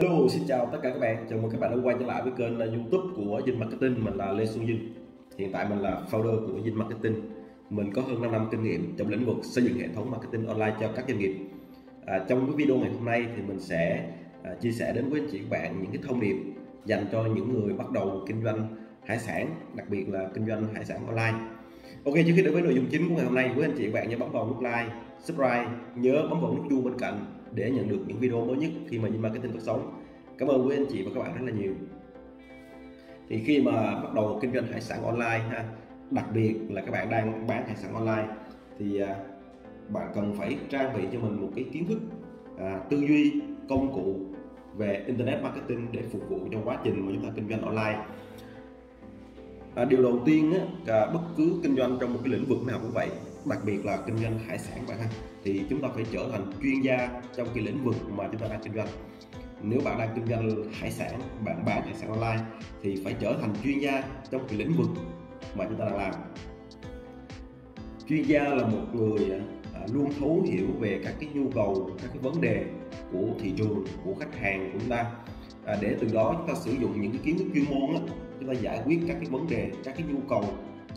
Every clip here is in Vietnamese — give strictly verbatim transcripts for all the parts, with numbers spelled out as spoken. Hello, xin chào tất cả các bạn. Chào mừng các bạn đã quay trở lại với kênh YouTube của Dinh Marketing. Mình là Lê Xuân Dinh. Hiện tại mình là founder của Dinh Marketing. Mình có hơn năm năm kinh nghiệm trong lĩnh vực xây dựng hệ thống marketing online cho các doanh nghiệp. À, trong cái video ngày hôm nay thì mình sẽ à, chia sẻ đến với anh chị các bạn những cái thông điệp dành cho những người bắt đầu kinh doanh hải sản, đặc biệt là kinh doanh hải sản online. Ok, trước khi đến với nội dung chính của ngày hôm nay, với anh chị các bạn nhớ bấm vào nút like, subscribe, nhớ bấm vào nút chuông bên cạnh để nhận được những video mới nhất khi mà Dinh Marketing phát sóng. Cảm ơn quý anh chị và các bạn rất là nhiều. Thì khi mà bắt đầu kinh doanh hải sản online ha, đặc biệt là các bạn đang bán hải sản online thì bạn cần phải trang bị cho mình một cái kiến thức, à, tư duy, công cụ về Internet Marketing để phục vụ trong quá trình mà chúng ta kinh doanh online. À, điều đầu tiên á, bất cứ kinh doanh trong một cái lĩnh vực nào cũng vậy, đặc biệt là kinh doanh hải sản bạn ha, thì chúng ta phải trở thành chuyên gia trong cái lĩnh vực mà chúng ta đang kinh doanh. Nếu bạn đang kinh doanh hải sản, bạn bán hải sản online thì phải trở thành chuyên gia trong cái lĩnh vực mà chúng ta đang làm. Chuyên gia là một người à, luôn thấu hiểu về các cái nhu cầu, các cái vấn đề của thị trường, của khách hàng của chúng ta, à, để từ đó chúng ta sử dụng những cái kiến thức chuyên môn á, chúng ta giải quyết các cái vấn đề, các cái nhu cầu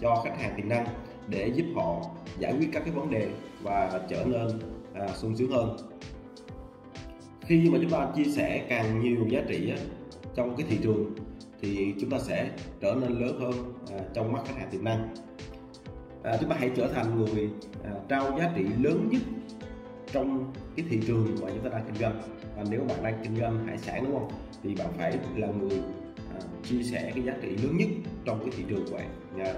cho khách hàng tiềm năng để giúp họ giải quyết các cái vấn đề và trở nên à, sung sướng hơn. Khi mà chúng ta chia sẻ càng nhiều giá trị á, trong cái thị trường thì chúng ta sẽ trở nên lớn hơn à, trong mắt khách hàng tiềm năng. À, chúng ta hãy trở thành người à, trao giá trị lớn nhất trong cái thị trường mà chúng ta đang kinh doanh. À, nếu bạn đang kinh doanh hải sản đúng không, thì bạn phải là người à, chia sẻ cái giá trị lớn nhất trong cái thị trường của bạn. À,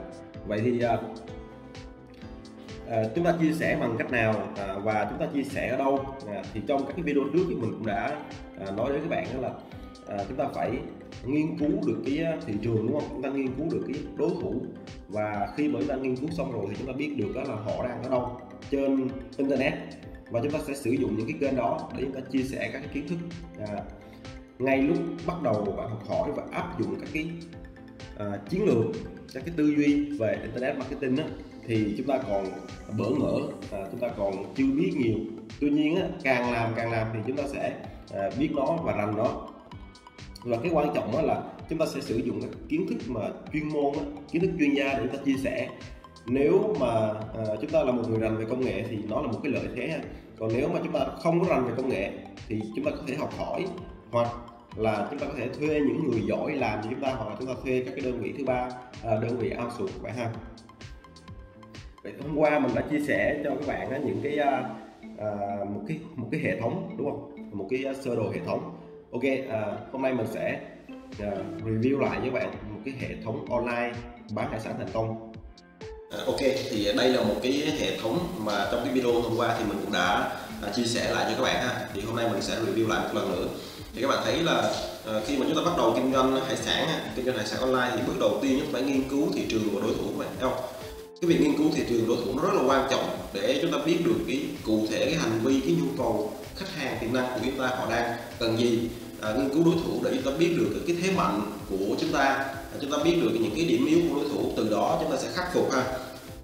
vậy thì à, à, chúng ta chia sẻ bằng cách nào à, và chúng ta chia sẻ ở đâu? À, thì trong các cái video trước thì mình cũng đã à, nói với các bạn đó là à, chúng ta phải nghiên cứu được cái thị trường đúng không? Chúng ta nghiên cứu được cái đối thủ, và khi mà chúng ta nghiên cứu xong rồi thì chúng ta biết được đó là họ đang ở đâu trên Internet, và chúng ta sẽ sử dụng những cái kênh đó để chúng ta chia sẻ các cái kiến thức. À, ngay lúc bắt đầu bạn học hỏi và áp dụng các cái à, chiến lược, các cái tư duy về Internet Marketing đó, thì chúng ta còn bỡ ngỡ, à, chúng ta còn chưa biết nhiều. Tuy nhiên á, càng làm càng làm thì chúng ta sẽ à, biết nó và rành nó. Và cái quan trọng đó là chúng ta sẽ sử dụng các kiến thức mà chuyên môn, kiến thức chuyên gia để chúng ta chia sẻ. Nếu mà chúng ta là một người rành về công nghệ thì nó là một cái lợi thế. Còn nếu mà chúng ta không có rành về công nghệ thì chúng ta có thể học hỏi, hoặc là chúng ta có thể thuê những người giỏi làm cho chúng ta, hoặc là chúng ta thuê các cái đơn vị thứ ba, đơn vị outsource vậy ha. Vậy hôm qua mình đã chia sẻ cho các bạn những cái một cái một cái hệ thống đúng không? Một cái sơ đồ hệ thống. Ok, à, hôm nay mình sẽ à, review lại với bạn một cái hệ thống online bán hải sản thành công. À, ok, thì đây là một cái hệ thống mà trong cái video hôm qua thì mình cũng đã à, chia sẻ lại cho các bạn ha. Thì hôm nay mình sẽ review lại một lần nữa. Thì các bạn thấy là à, khi mà chúng ta bắt đầu kinh doanh hải sản, kinh doanh hải sản online thì bước đầu tiên chúng ta phải nghiên cứu thị trường và đối thủ các bạn thấy không? Cái việc nghiên cứu thị trường đối thủ nó rất là quan trọng để chúng ta biết được cái cụ thể cái hành vi, cái nhu cầu khách hàng tiềm năng của chúng ta, họ đang cần gì. À, nghiên cứu đối thủ để chúng ta biết được cái thế mạnh của chúng ta, à, chúng ta biết được những cái điểm yếu của đối thủ, từ đó chúng ta sẽ khắc phục ha.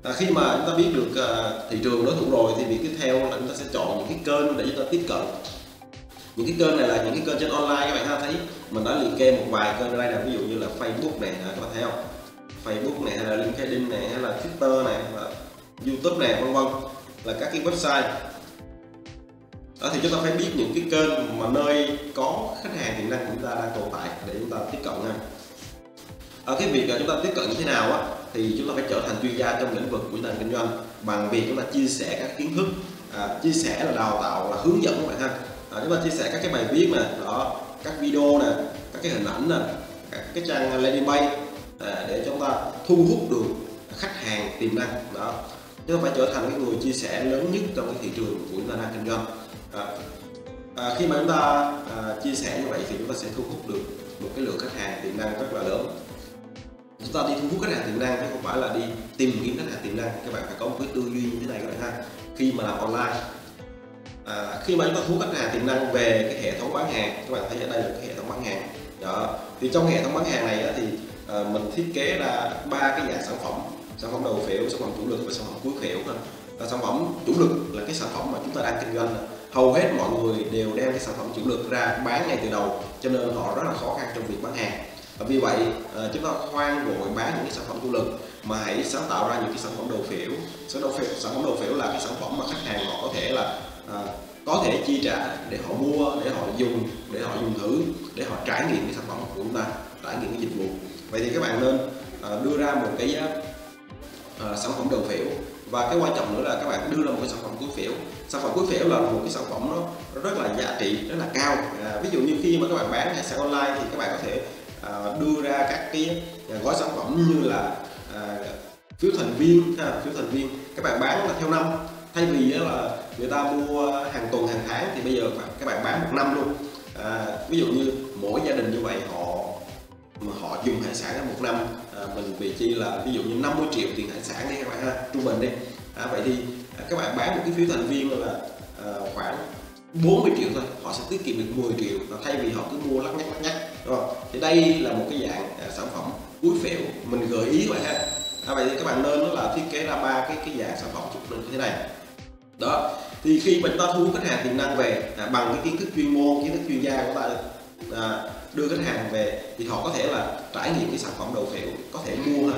À, khi mà chúng ta biết được à, thị trường đối thủ rồi thì việc tiếp theo là chúng ta sẽ chọn những cái kênh để chúng ta tiếp cận. Những cái kênh này là những cái kênh trên online các bạn ha, thấy mình đã liệt kê một vài kênh ở đây là ví dụ như là Facebook này, các bạn thấy không? Facebook này, hay là LinkedIn này, hay là Twitter này, hay là YouTube này, vân vân, là các cái website. Đó, thì chúng ta phải biết những cái kênh mà nơi có khách hàng tiềm năng của chúng ta đang tồn tại để chúng ta tiếp cận ha. Ở cái việc là chúng ta tiếp cận như thế nào á, thì chúng ta phải trở thành chuyên gia trong lĩnh vực của nền kinh doanh bằng việc chúng ta chia sẻ các kiến thức, à, chia sẻ là đào tạo, là hướng dẫn các bạn ha. À, chúng ta chia sẻ các cái bài viết nè, đó, các video nè, các cái hình ảnh nè, các cái trang landing page à, để chúng ta thu hút được khách hàng tiềm năng. Đó, chúng ta phải trở thành cái người chia sẻ lớn nhất trong cái thị trường của chúng ta đang kinh doanh. À, à, khi mà chúng ta à, chia sẻ như vậy thì chúng ta sẽ thu hút được một cái lượng khách hàng tiềm năng rất là lớn. Chúng ta đi thu hút khách hàng tiềm năng chứ không phải là đi tìm kiếm khách hàng tiềm năng. Các bạn phải có một cái tư duy như thế này các bạn ha, khi mà làm online. À, khi mà chúng ta thu hút khách hàng tiềm năng về cái hệ thống bán hàng, các bạn thấy ở đây là cái hệ thống bán hàng. Đó, thì trong hệ thống bán hàng này á, thì à, mình thiết kế ra ba cái dạng sản phẩm: sản phẩm đầu phễu, sản phẩm chủ lực và sản phẩm cuối phễu. Và sản phẩm chủ lực là cái sản phẩm mà chúng ta đang kinh doanh. Hầu hết mọi người đều đem cái sản phẩm chủ lực ra bán ngay từ đầu cho nên họ rất là khó khăn trong việc bán hàng. Và vì vậy chúng ta khoan vội bán những cái sản phẩm du lịch mà hãy sáng tạo ra những cái sản phẩm đồ phiểu. Sản phẩm đồ phiểu là cái sản phẩm mà khách hàng họ có thể là à, có thể chi trả để họ mua, để họ dùng, để họ dùng thử, để họ trải nghiệm cái sản phẩm của chúng ta, trải nghiệm cái dịch vụ. Vậy thì các bạn nên à, đưa ra một cái à, sản phẩm đồ phiểu. Và cái quan trọng nữa là các bạn đưa ra một cái sản phẩm cưới phiểu. Sản phẩm cưới phiểu là một cái sản phẩm nó rất là giá trị, rất là cao. À, ví dụ như khi mà các bạn bán hải sản online thì các bạn có thể à, đưa ra các cái gói sản phẩm như là à, phiếu thành viên, ha, phiếu thành viên. Các bạn bán là theo năm. Thay vì là người ta mua hàng tuần, hàng tháng thì bây giờ các bạn bán một năm luôn. À, ví dụ như mỗi gia đình như vậy họ mà họ dùng hải sản một năm, à, mình bị chi là ví dụ như năm mươi triệu tiền hải sản đi các bạn ha, trung bình đi. À, vậy thì à, các bạn bán một cái phiếu thành viên là à, khoảng bốn mươi triệu thôi, họ sẽ tiết kiệm được mười triệu và thay vì họ cứ mua lắc nhắc lắc nhắc, đúng không? Thì đây là một cái dạng à, sản phẩm túi phễu mình gợi ý vậy ha. À, vậy thì các bạn nên đó là thiết kế ra ba cái cái dạng sản phẩm chụp lên như thế này. Đó, thì khi mình ta thu khách hàng tiềm năng về à, bằng cái kiến thức chuyên môn, kiến thức chuyên gia của ta à, đưa khách hàng về thì họ có thể là trải nghiệm cái sản phẩm đầu phiểu, có thể mua ha.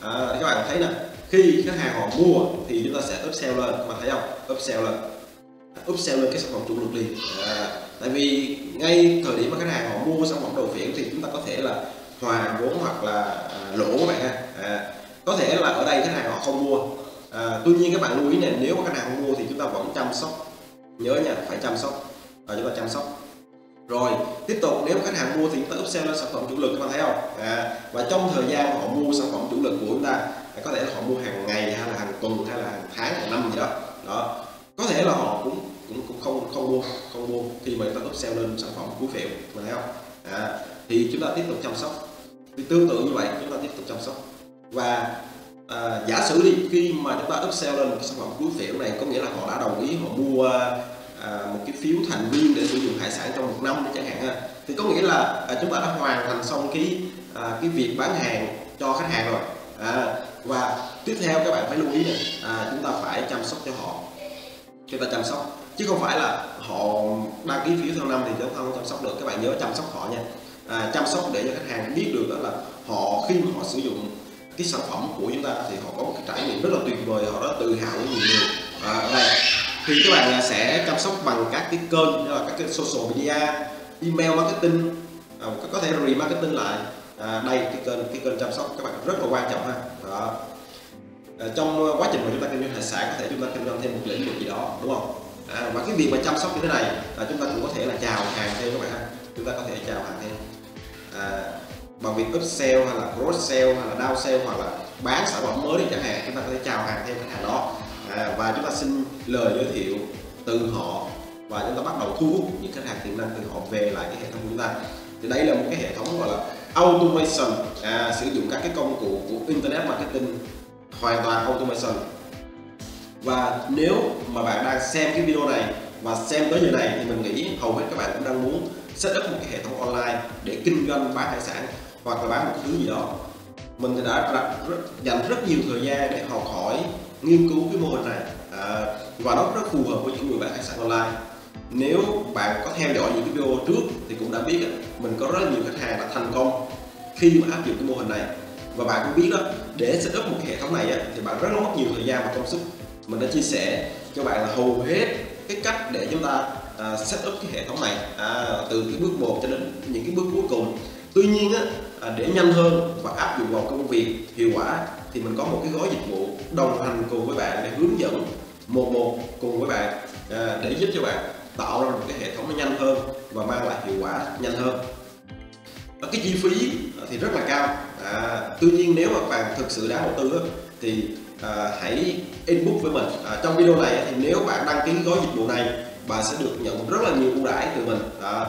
À, các bạn thấy nè, khi khách hàng họ mua thì chúng ta sẽ upsell lên, các bạn thấy không? Upsell lên, upsell lên cái sản phẩm chủ lực liền. À, tại vì ngay thời điểm mà khách hàng họ mua sản phẩm đầu phiểu thì chúng ta có thể là hòa vốn hoặc là à, lỗ các bạn ha. À, có thể là ở đây khách hàng họ không mua. À, tuy nhiên các bạn lưu ý này, nếu mà khách hàng không mua thì chúng ta vẫn chăm sóc, nhớ nha, phải chăm sóc, à, chúng ta chăm sóc. Rồi tiếp tục, nếu khách hàng mua thì chúng ta upsell lên sản phẩm chủ lực, các bạn thấy không? À, và trong thời gian họ mua sản phẩm chủ lực của chúng ta, à, có thể là họ mua hàng ngày hay là hàng tuần hay là hàng tháng, hàng năm gì đó. Đó, có thể là họ cũng cũng cũng không không mua, không mua khi mà chúng ta upsell lên sản phẩm của phiểu, các bạn thấy không? À, thì chúng ta tiếp tục chăm sóc. Thì tương tự như vậy, chúng ta tiếp tục chăm sóc. Và à, giả sử đi, khi mà chúng ta upsell lên một cái sản phẩm cưới phiểu này, có nghĩa là họ đã đồng ý họ mua à, một cái phiếu thành viên để sử dụng hải sản trong một năm chẳng hạn ha. Thì có nghĩa là à, chúng ta đã hoàn thành xong cái à, cái việc bán hàng cho khách hàng rồi. À, và tiếp theo các bạn phải lưu ý này, à, chúng ta phải chăm sóc cho họ, chúng ta chăm sóc chứ không phải là họ đăng ký phiếu theo năm thì chúng ta không chăm sóc được. Các bạn nhớ chăm sóc họ nha, à, chăm sóc để cho khách hàng biết được đó là họ khi mà họ sử dụng cái sản phẩm của chúng ta thì họ có một cái trải nghiệm rất là tuyệt vời, họ rất tự hào với nhiều người. À, đây thì các bạn sẽ chăm sóc bằng các cái kênh như là các cái social media, email marketing, à, có thể remarketing lại. À, đây cái kênh cái kênh chăm sóc các bạn rất là quan trọng ha. Đó. À, trong quá trình mà chúng ta kinh doanh hải sản có thể chúng ta kinh doanh thêm một lĩnh vực gì đó, đúng không? À, và cái việc mà chăm sóc như thế này là chúng ta cũng có thể là chào hàng thêm các bạn ha. Chúng ta có thể chào hàng thêm. À, bằng việc upsell hay là cross sell hay là down sell hoặc là bán sản phẩm mới đi chẳng hạn, chúng ta có thể chào hàng theo khách hàng đó. À, và chúng ta xin lời giới thiệu từ họ và chúng ta bắt đầu thu hút những khách hàng tiềm năng từ họ về lại cái hệ thống của chúng ta. Thì đây là một cái hệ thống gọi là automation, à, sử dụng các cái công cụ của internet marketing, hoàn toàn automation. Và nếu mà bạn đang xem cái video này và xem tới giờ này thì mình nghĩ hầu hết các bạn cũng đang muốn set up một cái hệ thống online để kinh doanh bán hải sản hoặc là bán một thứ gì đó. Mình thì đã rất, rất, dành rất nhiều thời gian để học hỏi, nghiên cứu cái mô hình này, à, và nó rất phù hợp với những người bán hải sản online. Nếu bạn có theo dõi những cái video trước thì cũng đã biết mình có rất nhiều khách hàng đã thành công khi mà áp dụng cái mô hình này. Và bạn cũng biết đó, để set up một cái hệ thống này thì bạn rất mất nhiều thời gian và công sức. Mình đã chia sẻ cho bạn là hầu hết cái cách để chúng ta à, set up cái hệ thống này, à, từ cái bước một cho đến những cái bước cuối cùng. Tuy nhiên á, à, để nhanh hơn và áp dụng vào công việc hiệu quả thì mình có một cái gói dịch vụ đồng hành cùng với bạn để hướng dẫn một một cùng với bạn, à, để giúp cho bạn tạo ra một cái hệ thống nó nhanh hơn và mang lại hiệu quả nhanh hơn. Và cái chi phí thì rất là cao, à, tuy nhiên nếu mà bạn thực sự đã đầu tư thì à, hãy inbox với mình. À, trong video này thì nếu bạn đăng ký gói dịch vụ này bạn sẽ được nhận rất là nhiều ưu đãi từ mình. À,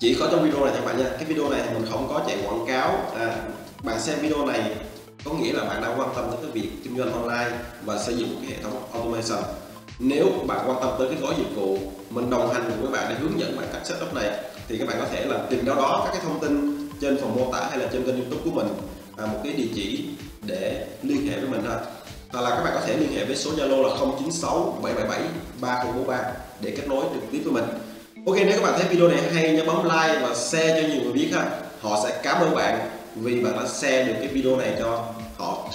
chỉ có trong video này các bạn nha, cái video này thì mình không có chạy quảng cáo. À, bạn xem video này có nghĩa là bạn đang quan tâm tới cái việc kinh doanh online và xây dựng cái hệ thống automation. Nếu bạn quan tâm tới cái gói dịch vụ mình đồng hành cùng với bạn để hướng dẫn bạn cách setup này thì các bạn có thể là tìm đâu đó các cái thông tin trên phần mô tả hay là trên kênh YouTube của mình, à, một cái địa chỉ để liên hệ với mình thôi. Hoặc là các bạn có thể liên hệ với số Zalo là không chín sáu bảy bảy bảy ba không bốn ba để kết nối trực tiếp với mình. Ok, nếu các bạn thấy video này hay nhớ bấm like và share cho nhiều người biết ha. Họ sẽ cảm ơn bạn vì bạn đã share được cái video này cho họ.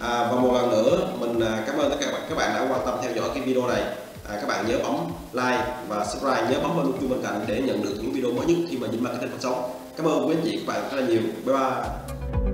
À, và một lần nữa mình cảm ơn tất cả các bạn, các bạn đã quan tâm theo dõi cái video này. À, các bạn nhớ bấm like và subscribe, nhớ bấm vào chuông bên cạnh để nhận được những video mới nhất khi mà Dinh Marketing phát sóng. Cảm ơn quý anh chị các bạn rất là nhiều. Bye bye.